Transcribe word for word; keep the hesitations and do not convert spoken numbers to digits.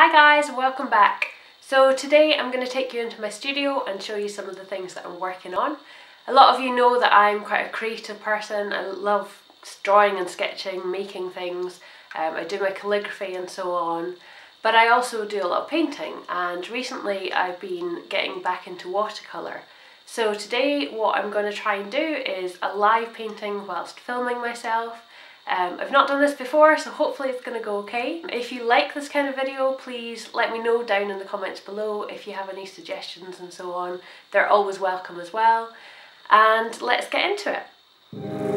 Hi guys, welcome back. So today I'm going to take you into my studio and show you some of the things that I'm working on. A lot of you know that I'm quite a creative person. I love drawing and sketching, making things. Um, I do my calligraphy and so on. But I also do a lot of painting, and recently I've been getting back into watercolour. So today what I'm going to try and do is a live painting whilst filming myself. Um, I've not done this before, so hopefully it's going to go okay. If you like this kind of video, please let me know down in the comments below if you have any suggestions and so on. They're always welcome as well. And let's get into it.